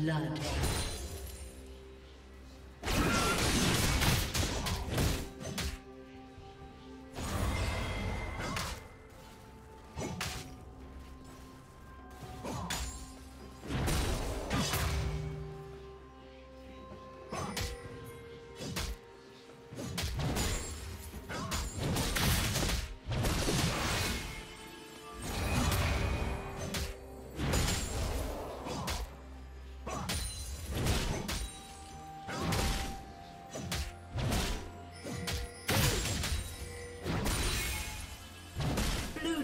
blood.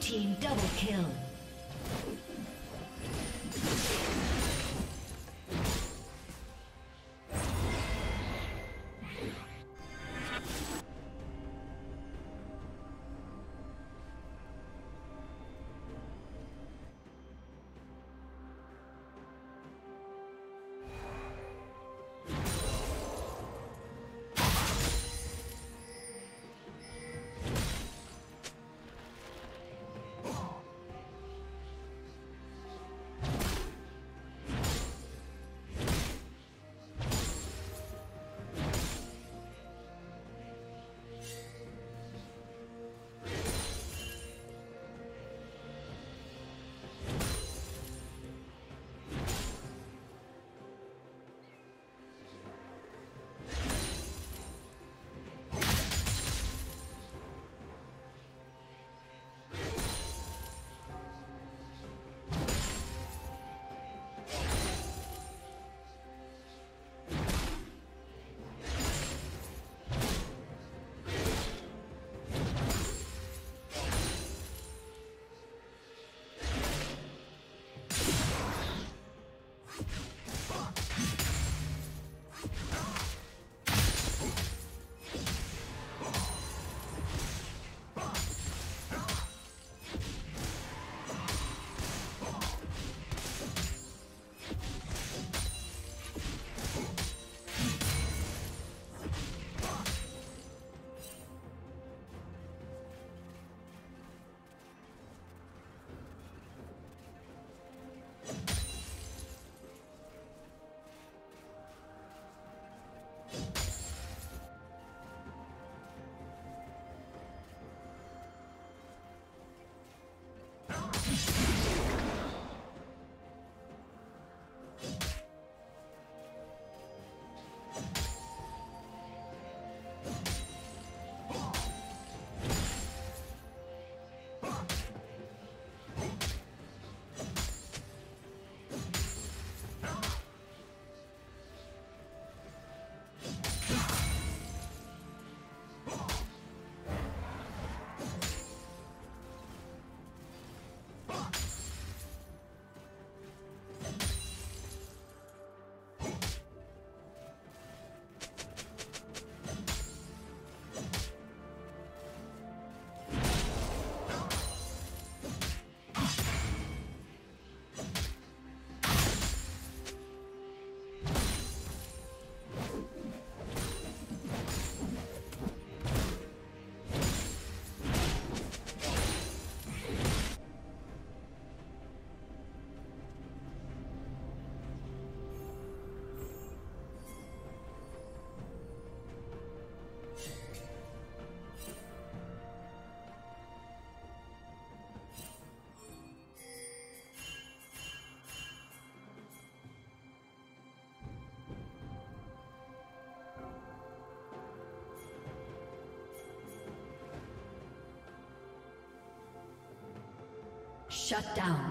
Team double kill. Shut down.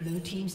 Blue team's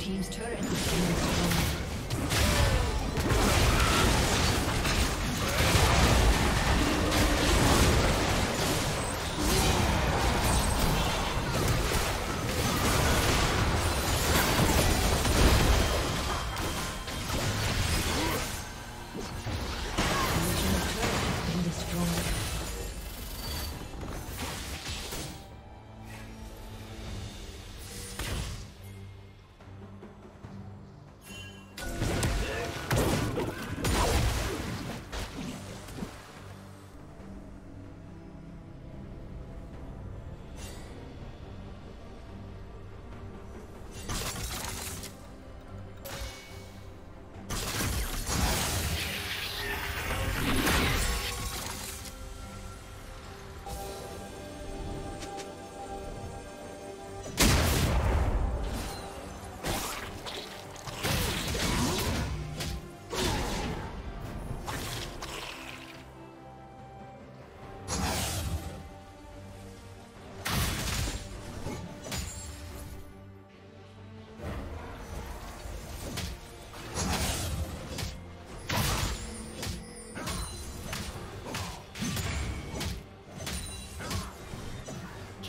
team's turret has been destroyed.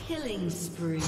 Killing spree.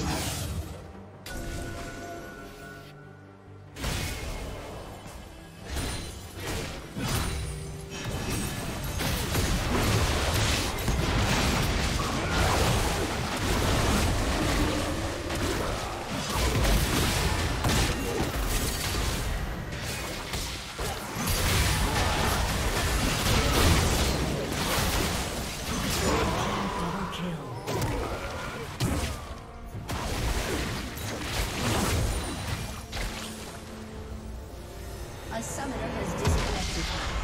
A summoner has disconnected.